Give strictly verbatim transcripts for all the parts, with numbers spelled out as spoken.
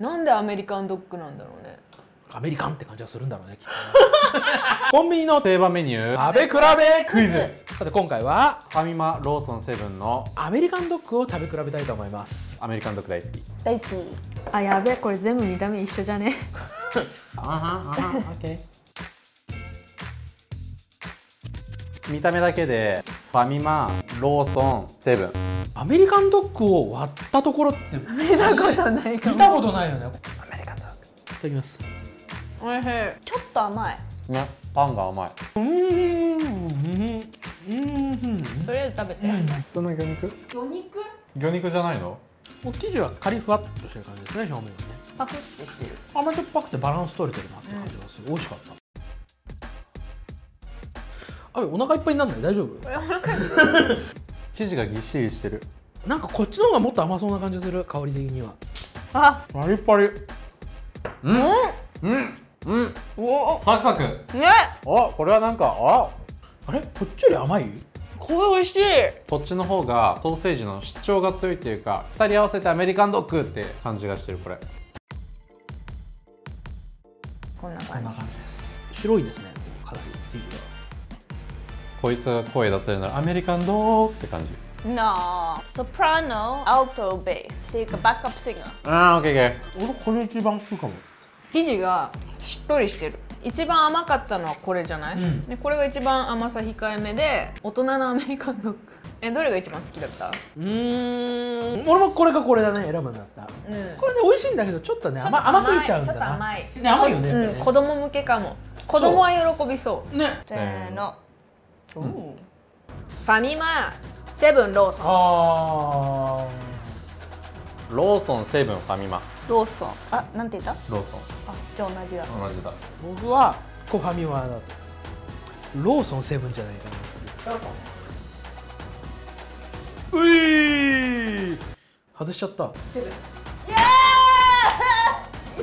なんでアメリカンドッグなんだろうね。アメリカンって感じがするんだろうね、きっとね。コンビニの定番メニュー食べ比べクイズ。さて今回はファミマ、ローソン、セブンのアメリカンドッグを食べ比べたいと思います。アメリカンドッグ大好き大好き。あ、やべえ、これ全部見た目一緒じゃね。あはんあはん、オッケー。見た目だけでファミマ、ローソン、セブン、アメリカンドッグを割ったところって見たことないかも。見たことないよね。アメリカンドッグいただきます。おいしい。ちょっと甘いね、パンが甘い。うんうんうんうん。とりあえず食べて。そんな魚肉魚肉魚肉じゃないの。もう生地はカリふわっとしてる感じですね、表面がね。パクッとしてる。甘じょっぱくてバランス取れてるなって感じがする。美味しかった。あ、お腹いっぱいになんない？大丈夫？生地がぎっしりしてる。なんかこっちの方がもっと甘そうな感じする、香り的には。あ、パリパリ。うんうんうん。おお。サクサク。ね。あ、これはなんか、あ、あれ、こっちより甘い？これ美味しい。こっちの方がソーセージの主張が強いっていうか、二人合わせてアメリカンドッグって感じがしてるこれ。こんな感じです。白いですね。かなり。こいつが声出せるならアメリカンドーって感じ。なあ、ソプラノ、アルト、ベースっていうかバックアップシンガー。ああ、オッケーオッケー。俺これ一番好きかも。生地がしっとりしてる。一番甘かったのはこれじゃない、うん、でこれが一番甘さ控えめで大人のアメリカンドッグ。え、どれが一番好きだった？うーん、俺もこれかこれだね、選ぶんだった、うん、これね、美味しいんだけどちょっとね、甘甘すぎちゃうんだな。ちょっと甘いね、甘いよね、うん、子供向けかも。子供は喜びそうね。せーの。うん、ファミマ、セブン、ローソン。あー、ローソン、セブン、ファミマ、ローソン。あ、なんて言った？ローソン。あ、じゃあ同じだ。同じだ。僕はこうファミマだと。ローソン、セブンじゃないかな。ローソン。ういー。外しちゃった。セブ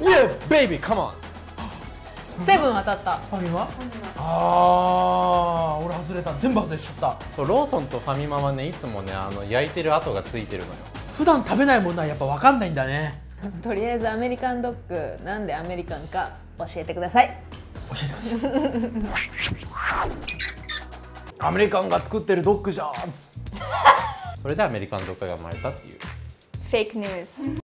ン。イエーイ。イエーイ、ベイビー、カモン。セブン当たった。ファミマ？ファミマ。ああ、俺外れた。全部外れちゃった。そう、ローソンとファミマはね、いつもね、あの焼いてる跡がついてるのよ。普段食べないものはやっぱ分かんないんだね。とりあえずアメリカンドッグ、なんでアメリカンか教えてください。教えてください。アメリカンが作ってるドッグじゃん。それでアメリカンドッグが生まれたっていう。フェイクニュース。